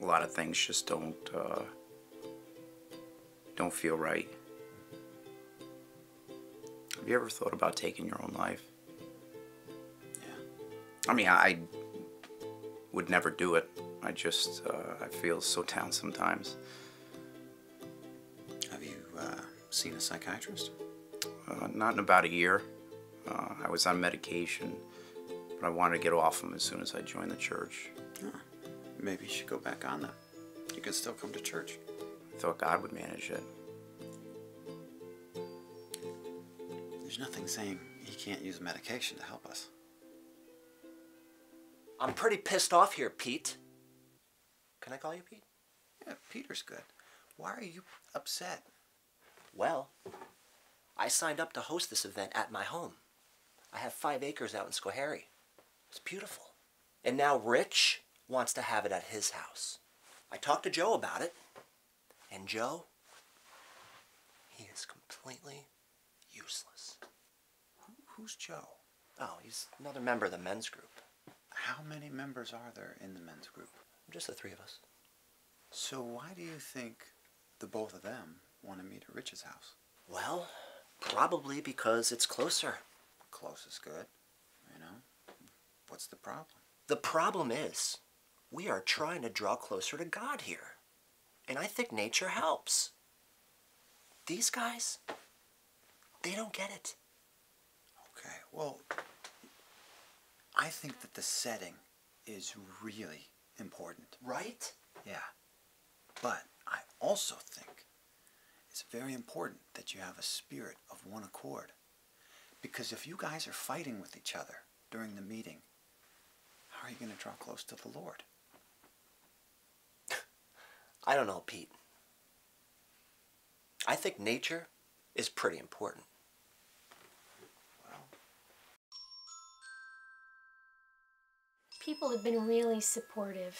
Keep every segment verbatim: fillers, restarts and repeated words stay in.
a lot of things just don't uh, don't feel right. Have you ever thought about taking your own life? Yeah. I mean, I would never do it. I just uh, I feel so down sometimes. Have you uh, seen a psychiatrist? Uh, not in about a year. Uh, I was on medication, but I wanted to get off them as soon as I joined the church. Huh. Maybe you should go back on them. You can still come to church. I thought God would manage it. There's nothing saying He can't use medication to help us. I'm pretty pissed off here, Pete. Can I call you Pete? Yeah, Peter's good. Why are you upset? Well, I signed up to host this event at my home. I have five acres out in Schoharie. It's beautiful. And now Rich wants to have it at his house. I talked to Joe about it, and Joe, he is completely useless. Who, who's Joe? Oh, he's another member of the men's group. How many members are there in the men's group? Just the three of us. So why do you think the both of them want to meet at Rich's house? Well, probably because it's closer. Close is good, you know. What's the problem? The problem is, we are trying to draw closer to God here. And I think nature helps. These guys, they don't get it. Okay, well, I think that the setting is really important. Right? Yeah. But I also think it's very important that you have a spirit of one accord. Because if you guys are fighting with each other during the meeting, how are you going to draw close to the Lord? I don't know, Pete. I think nature is pretty important. Well. People have been really supportive.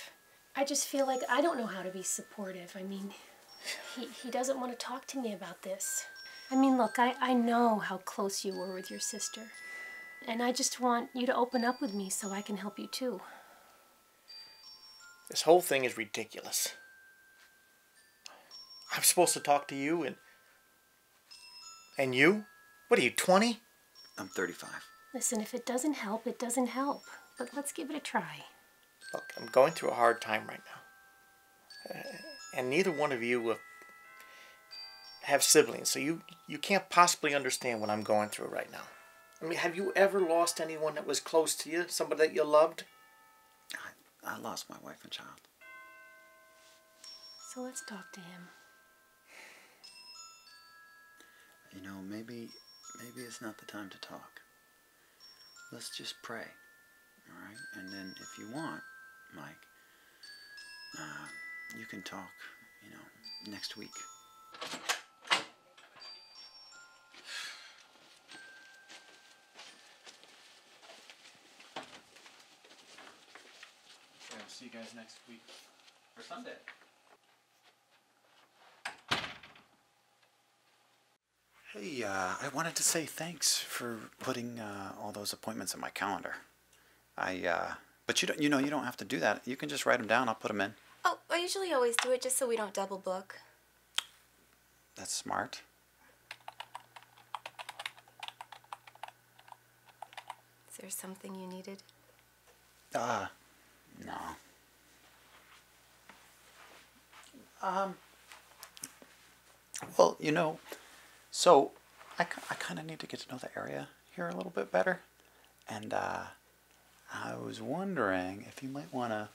I just feel like I don't know how to be supportive. I mean, he, he doesn't want to talk to me about this. I mean, look, I, I know how close you were with your sister. And I just want you to open up with me so I can help you too. This whole thing is ridiculous. I'm supposed to talk to you and... And you? What are you, twenty? I'm thirty-five. Listen, if it doesn't help, it doesn't help. But let's give it a try. Look, I'm going through a hard time right now. Uh, and neither one of you have, have siblings, so you, you can't possibly understand what I'm going through right now. I mean, have you ever lost anyone that was close to you? Somebody that you loved? I, I lost my wife and child. So let's talk to him. You know, maybe, maybe it's not the time to talk. Let's just pray, all right? And then if you want, Mike, uh, you can talk, you know, next week. See you guys next week. Or Sunday. Hey, uh, I wanted to say thanks for putting uh, all those appointments in my calendar. I, uh, but you don't, you know, you don't have to do that. You can just write them down. I'll put them in. Oh, I usually always do it just so we don't double book. That's smart. Is there something you needed? Uh, no. Um, well, you know, so I, I kind of need to get to know the area here a little bit better. And uh, I was wondering if you might want to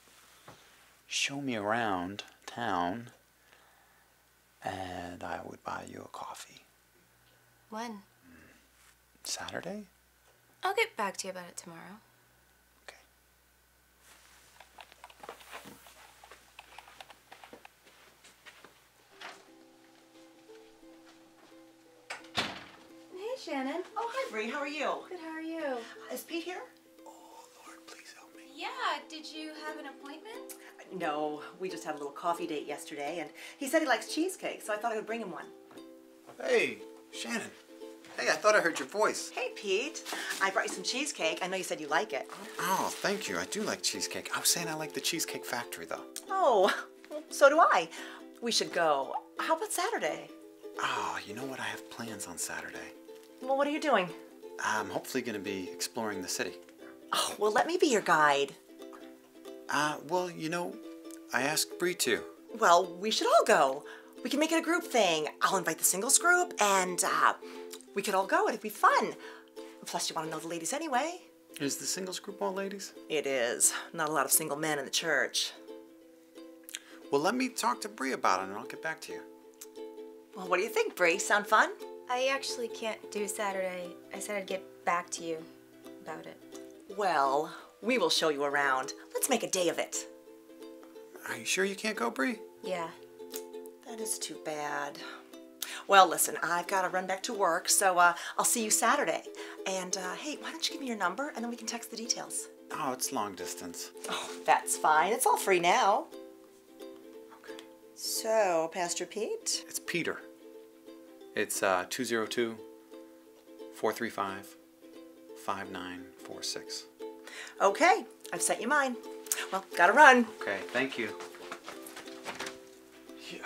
show me around town and I would buy you a coffee. When? Saturday? I'll get back to you about it tomorrow. Shannon. Oh, hi, Bree. How are you? Good. How are you? Is Pete here? Oh, Lord, please help me. Yeah. Did you have an appointment? No. We just had a little coffee date yesterday, and he said he likes cheesecake, so I thought I would bring him one. Hey, Shannon. Hey, I thought I heard your voice. Hey, Pete. I brought you some cheesecake. I know you said you like it. Oh, thank you. I do like cheesecake. I was saying I like the Cheesecake Factory, though. Oh, So do I. We should go. How about Saturday? Oh, you know what? I have plans on Saturday. Well, what are you doing? I'm hopefully going to be exploring the city. Oh, well, let me be your guide. Uh, well, you know, I asked Bree to. Well, we should all go. We can make it a group thing. I'll invite the singles group, and uh, we could all go. It'd be fun. Plus, you want to know the ladies anyway. Is the singles group all ladies? It is. Not a lot of single men in the church. Well, let me talk to Bree about it, and I'll get back to you. Well, what do you think, Bree? Sound fun? I actually can't do Saturday. I said I'd get back to you about it. Well, we will show you around. Let's make a day of it. Are you sure you can't go, Bree? Yeah. That is too bad. Well, listen, I've got to run back to work, so uh, I'll see you Saturday. And, uh, hey, why don't you give me your number, and then we can text the details. Oh, it's long distance. Oh, that's fine. It's all free now. Okay. So, Pastor Pete? It's Peter. It's uh, two oh two, four three five, five nine four six. Okay, I've sent you mine. Well, gotta run. Okay, thank you. Yeah,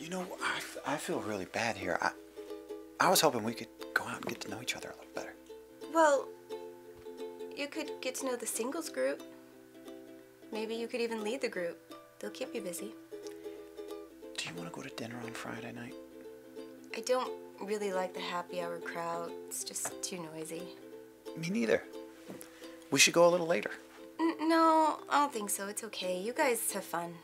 you know, I, I feel really bad here. I, I was hoping we could go out and get to know each other a little better. Well, you could get to know the singles group. Maybe you could even lead the group. They'll keep you busy. Do you want to go to dinner on Friday night? I don't really like the happy hour crowd. It's just too noisy. Me neither. We should go a little later. N- no, I don't think so. It's okay. You guys have fun.